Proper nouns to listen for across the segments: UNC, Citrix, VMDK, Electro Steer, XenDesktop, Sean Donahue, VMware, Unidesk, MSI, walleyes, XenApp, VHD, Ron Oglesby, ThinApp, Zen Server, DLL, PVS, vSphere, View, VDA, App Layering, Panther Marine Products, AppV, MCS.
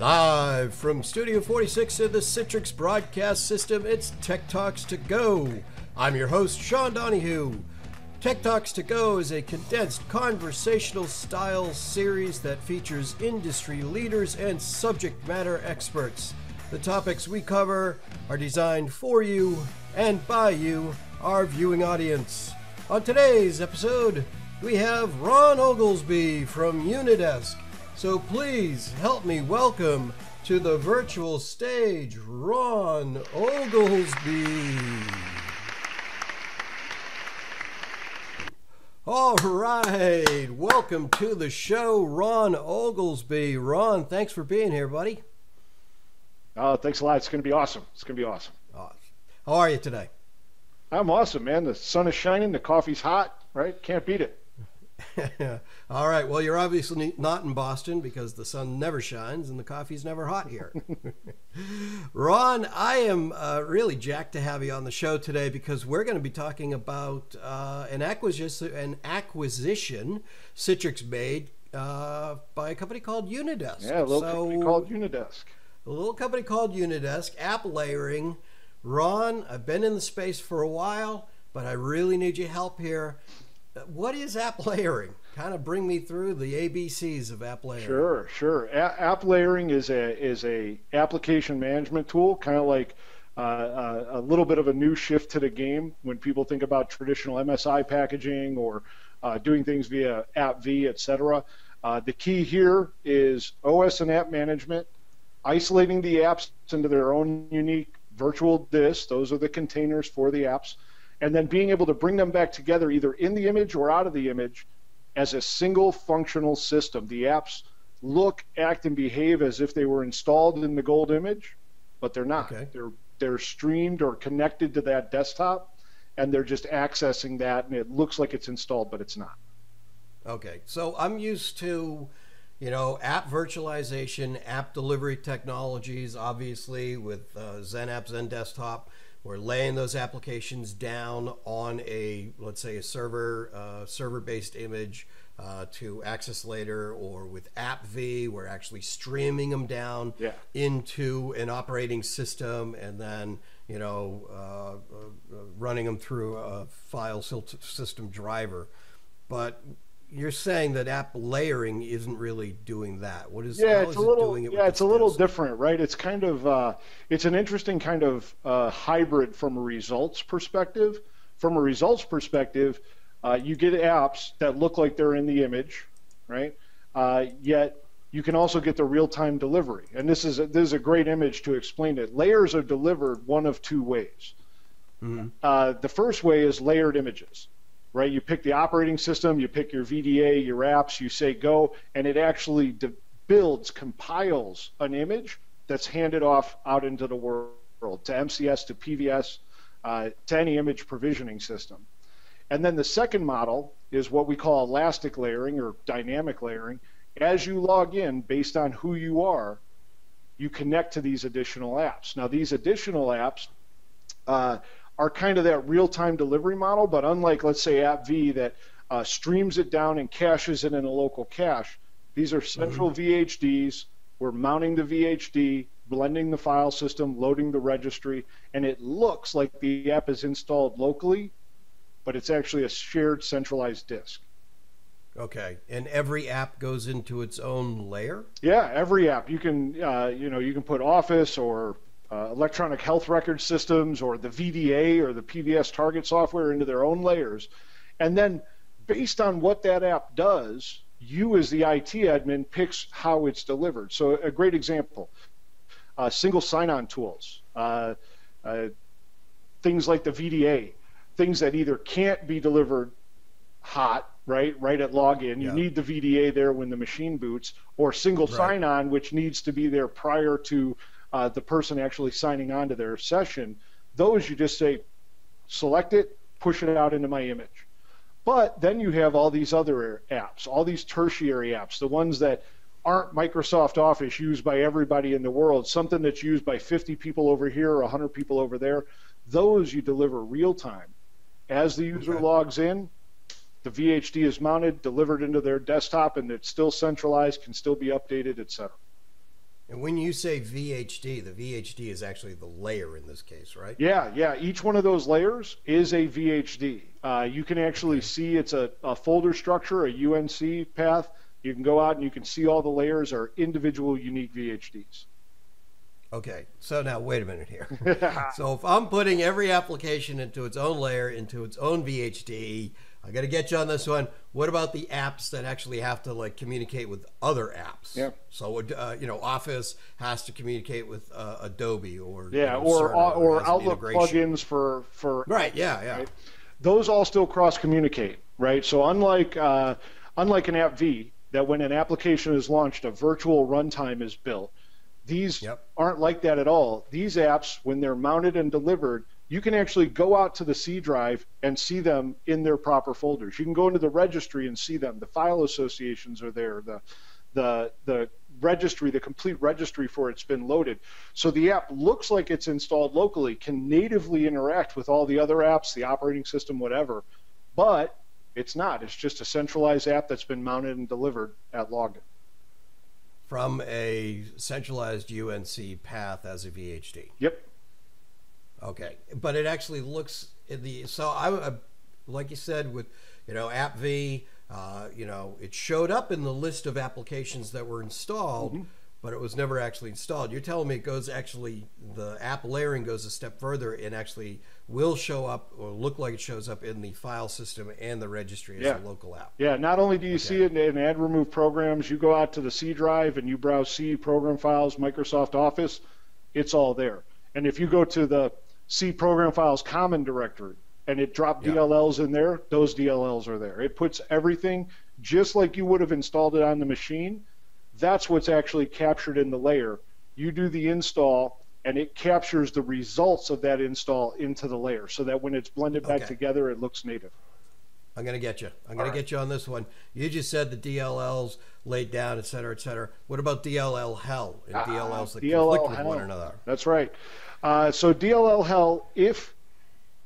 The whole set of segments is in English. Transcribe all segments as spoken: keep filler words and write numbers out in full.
Live from Studio forty-six of the Citrix Broadcast System, it's Tech Talks To Go. I'm your host, Sean Donahue. Tech Talks To Go is a condensed conversational style series that features industry leaders and subject matter experts. The topics we cover are designed for you and by you, our viewing audience. On today's episode, we have Ron Oglesby from Unidesk. So please help me welcome to the virtual stage, Ron Oglesby. All right, welcome to the show, Ron Oglesby. Ron, thanks for being here, buddy. Oh, thanks a lot. It's going to be awesome. It's going to be awesome. Awesome. How are you today? I'm awesome, man. The sun is shining, the coffee's hot, right? Can't beat it. All right. Well, you're obviously not in Boston because the sun never shines and the coffee's never hot here. Ron, I am uh, really jacked to have you on the show today because we're going to be talking about uh, an acquisition, an acquisition Citrix made uh, by a company called Unidesk. Yeah, a little so, company called Unidesk. A little company called Unidesk, App Layering. Ron, I've been in the space for a while, but I really need your help here. What is app layering? Kind of bring me through the A B Cs of app layering. Sure, sure. A app layering is a is a application management tool, kind of like uh, a little bit of a new shift to the game when people think about traditional M S I packaging or uh, doing things via AppV, et cetera. Uh, the key here is O S and app management, isolating the apps into their own unique virtual disks. Those are the containers for the apps. And then being able to bring them back together either in the image or out of the image as a single functional system. The apps look, act, and behave as if they were installed in the gold image, but they're not. Okay. They're, they're streamed or connected to that desktop, and they're just accessing that, and it looks like it's installed, but it's not. Okay, so I'm used to, you know, app virtualization, app delivery technologies, obviously, with uh, XenApp, XenDesktop. We're laying those applications down on a, let's say, a server, uh, server-based image uh, to access later, or with AppV, we're actually streaming them down yeah. into an operating system, and then, you know, uh, uh, running them through a file system driver. But you're saying that app layering isn't really doing that. What is, yeah, how it's is a little, it doing it? Yeah, it's a little different, right? It's kind of, uh, it's an interesting kind of uh, hybrid from a results perspective. From a results perspective, uh, you get apps that look like they're in the image, right? Uh, yet you can also get the real-time delivery. And this is, a, this is a great image to explain it. Layers are delivered one of two ways. Mm-hmm. uh, the first way is layered images. Right, you pick the operating system, you pick your V D A, your apps, you say go, and it actually builds, compiles an image that's handed off out into the world, to M C S, to P V S, uh, to any image provisioning system. And then the second model is what we call elastic layering or dynamic layering. As you log in, based on who you are, you connect to these additional apps. Now, these additional apps uh, are kind of that real-time delivery model, but unlike, let's say, AppV that uh, streams it down and caches it in a local cache, these are central mm-hmm. V H Ds. We're mounting the V H D, blending the file system, loading the registry, and it looks like the app is installed locally, but it's actually a shared centralized disk. Okay, and every app goes into its own layer? Yeah, every app. You can, uh, you know, you can put Office or Uh, electronic health record systems or the V D A or the P V S target software into their own layers. And then based on what that app does, you as the I T admin picks how it's delivered. So a great example, uh, single sign-on tools, uh, uh, things like the V D A, things that either can't be delivered hot, right, right at login. Yeah. You need the V D A there when the machine boots, or single right. sign-on, which needs to be there prior to Uh, the person actually signing on to their session. Those you just say, select it, push it out into my image. But then you have all these other apps, all these tertiary apps, the ones that aren't Microsoft Office used by everybody in the world, something that's used by fifty people over here or one hundred people over there. Those you deliver real time. As the user okay. logs in, the V H D is mounted, delivered into their desktop, and it's still centralized, can still be updated, et cetera. And when you say V H D, the V H D is actually the layer in this case, right? Yeah, yeah. Each one of those layers is a V H D. Uh, you can actually see it's a, a folder structure, a U N C path. You can go out and you can see all the layers are individual unique V H Ds. Okay, so now wait a minute here. So if I'm putting every application into its own layer, into its own V H D, I got to get you on this one. What about the apps that actually have to like communicate with other apps? Yeah. So uh, you know, Office has to communicate with uh, Adobe or yeah, you know, or or, or Outlook plugins for for right. Yeah, yeah. Right? Those all still cross communicate, right? So unlike uh, unlike an AppV, that when an application is launched, a virtual runtime is built. These yep. aren't like that at all. These apps, when they're mounted and delivered, you can actually go out to the C drive and see them in their proper folders. You can go into the registry and see them. The file associations are there. The, the, the registry, the complete registry for it's been loaded. So the app looks like it's installed locally, can natively interact with all the other apps, the operating system, whatever, but it's not. It's just a centralized app that's been mounted and delivered at login. From a centralized U N C path as a V H D. Yep. Okay, but it actually looks in the so I, I like you said with you know AppV, uh, you know it showed up in the list of applications that were installed, mm-hmm. but it was never actually installed. You're telling me it goes actually the app layering goes a step further and actually will show up or look like it shows up in the file system and the registry as yeah. a local app. Yeah, not only do you okay. see it in add remove programs, you go out to the C drive and you browse C program files, Microsoft Office, it's all there. And if you go to the C program files common directory and it dropped yeah. D L Ls in there, those D L Ls are there. It puts everything just like you would have installed it on the machine. That's what's actually captured in the layer. You do the install and it captures the results of that install into the layer so that when it's blended okay. back together, it looks native. I'm gonna get you. I'm gonna right. get you on this one. You just said the D L Ls laid down, et cetera, et cetera. What about D L L hell and uh, D L Ls that D L L conflict with one another? That's right. Uh, so D L L hell, if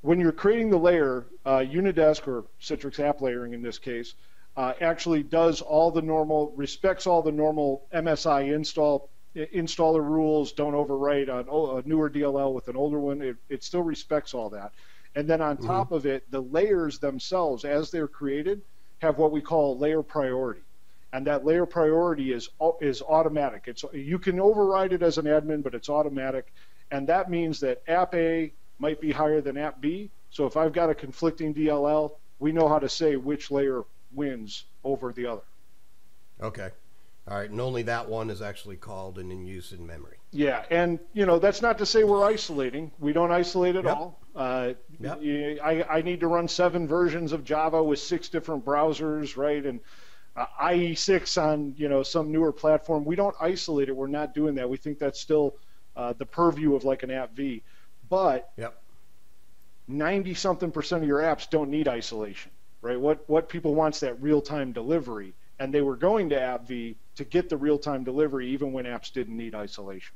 when you're creating the layer, uh, Unidesk or Citrix App Layering in this case, uh, actually does all the normal, respects all the normal M S I install installer rules. Don't overwrite a, a newer D L L with an older one. It, it still respects all that. And then on top mm-hmm. of it, the layers themselves, as they're created, have what we call layer priority. And that layer priority is is automatic. It's you can override it as an admin, but it's automatic. And that means that app A might be higher than app B. So if I've got a conflicting D L L, we know how to say which layer wins over the other. Okay. All right, and only that one is actually called and in use in memory. Yeah, and you know that's not to say we're isolating. We don't isolate at yep. all. Uh, yep. I, I need to run seven versions of Java with six different browsers, right? And uh, I E six on you know some newer platform. We don't isolate it. We're not doing that. We think that's still uh, the purview of like an AppV. But yep. ninety something percent of your apps don't need isolation, right? What what people want's that real-time delivery. And they were going to AppV to get the real-time delivery even when apps didn't need isolation.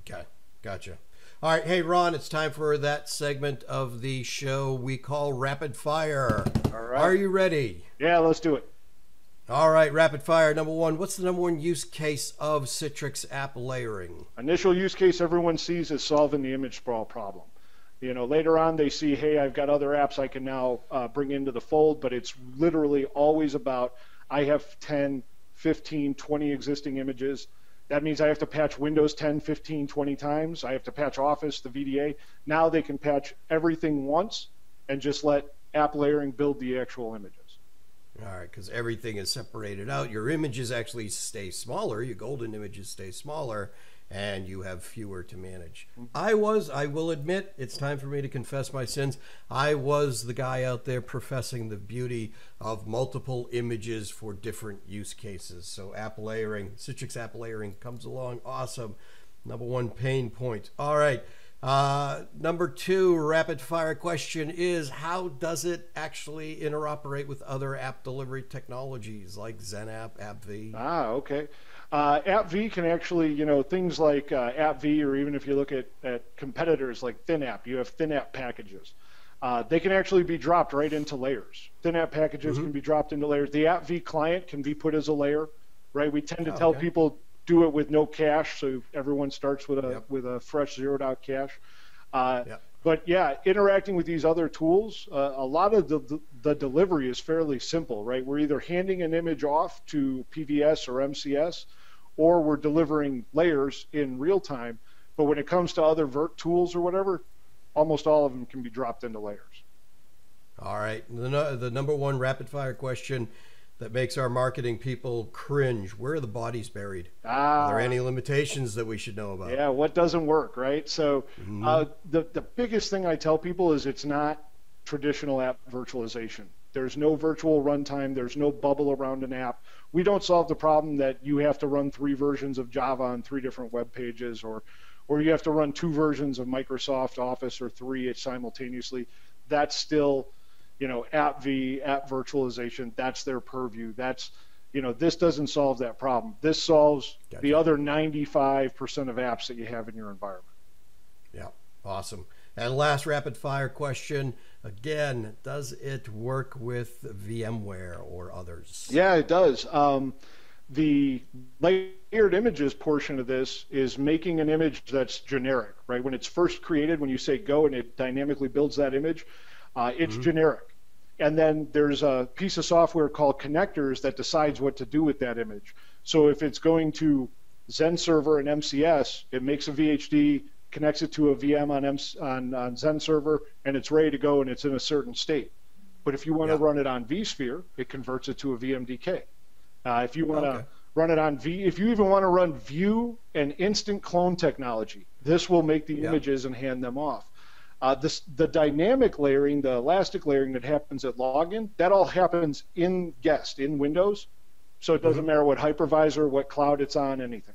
Okay, gotcha. All right, hey, Ron, it's time for that segment of the show we call Rapid Fire. All right. Are you ready? Yeah, let's do it. All right, Rapid Fire, number one. What's the number one use case of Citrix app layering? Initial use case everyone sees is solving the image sprawl problem. You know, later on they see, hey, I've got other apps I can now uh, bring into the fold, but it's literally always about I have ten, fifteen, twenty existing images. That means I have to patch Windows ten, fifteen, twenty times. I have to patch Office, the V D A. Now they can patch everything once and just let app layering build the actual images. All right, because everything is separated out. Your images actually stay smaller. Your golden images stay smaller, and you have fewer to manage. I was, I will admit, it's time for me to confess my sins. I was the guy out there professing the beauty of multiple images for different use cases. So app layering, Citrix app layering comes along, awesome. Number one pain point. All right, uh, number two rapid fire question is, how does it actually interoperate with other app delivery technologies like XenApp, AppV? Ah, okay. Uh, AppV can actually, you know, things like uh, AppV, or even if you look at, at competitors like ThinApp, you have ThinApp packages. Uh, they can actually be dropped right into layers. ThinApp packages mm-hmm. can be dropped into layers. The AppV client can be put as a layer, right? We tend to oh, tell okay. people, do it with no cache, so everyone starts with a yep. with a fresh zeroed out cache. Uh, yep. But yeah, interacting with these other tools, uh, a lot of the the delivery is fairly simple, right? We're either handing an image off to P V S or M C S, or we're delivering layers in real time. But when it comes to other vert tools or whatever, almost all of them can be dropped into layers. All right, the, no, the number one rapid fire question that makes our marketing people cringe: where are the bodies buried? Ah, are there any limitations that we should know about? Yeah, what doesn't work, right? So mm-hmm. uh, the, the biggest thing I tell people is it's not traditional app virtualization. There's no virtual runtime, there's no bubble around an app. We don't solve the problem that you have to run three versions of Java on three different web pages, or or you have to run two versions of Microsoft Office or three simultaneously. That's still, you know, AppV, app virtualization, that's their purview. That's, you know, this doesn't solve that problem. This solves gotcha. the other ninety-five percent of apps that you have in your environment. Yeah, awesome. And last rapid fire question, again, does it work with VMware or others? Yeah, it does. Um, the layered images portion of this is making an image that's generic, right? When it's first created, when you say go and it dynamically builds that image, uh, it's mm-hmm. generic. And then there's a piece of software called connectors that decides what to do with that image. So if it's going to Zen Server and M C S, it makes a V H D, connects it to a V M on, on, on Zen Server, and it's ready to go and it's in a certain state. But if you want yeah. to run it on vSphere, it converts it to a V M D K. Uh, if you want to okay. run it on V, if you even want to run View and instant clone technology, this will make the yeah. images and hand them off. Uh, this, the dynamic layering, the elastic layering that happens at login, that all happens in guest, in Windows. So it doesn't mm-hmm. matter what hypervisor, what cloud it's on, anything.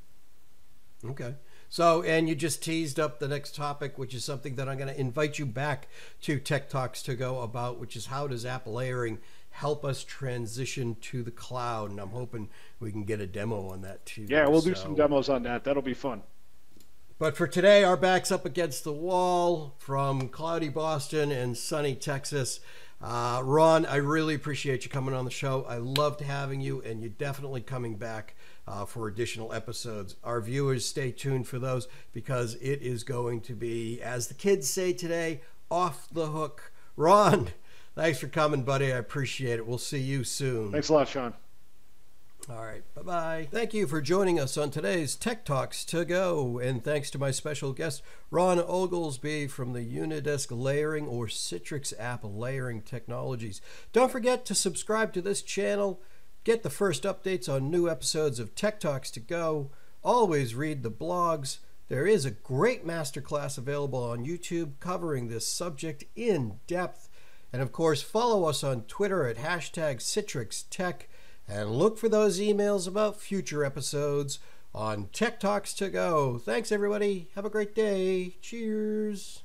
Okay. So, and you just teased up the next topic, which is something that I'm going to invite you back to Tech Talks to go about, which is how does app layering help us transition to the cloud? And I'm hoping we can get a demo on that too. Yeah, we'll so. do some demos on that. That'll be fun. But for today, our back's up against the wall from cloudy Boston and sunny Texas. Uh, Ron, I really appreciate you coming on the show. I loved having you, and you're definitely coming back uh, for additional episodes. Our viewers, stay tuned for those, because it is going to be, as the kids say today, off the hook. Ron, thanks for coming, buddy. I appreciate it. We'll see you soon. Thanks a lot, Sean. All right, bye-bye. Thank you for joining us on today's Tech Talks to Go, and thanks to my special guest, Ron Oglesby from the Unidesk Layering or Citrix App Layering Technologies. Don't forget to subscribe to this channel, get the first updates on new episodes of Tech Talks to Go, always read the blogs. There is a great masterclass available on YouTube covering this subject in depth. And of course, follow us on Twitter at hashtag CitrixTech. And look for those emails about future episodes on Tech Talks to Go. Thanks, everybody. Have a great day. Cheers.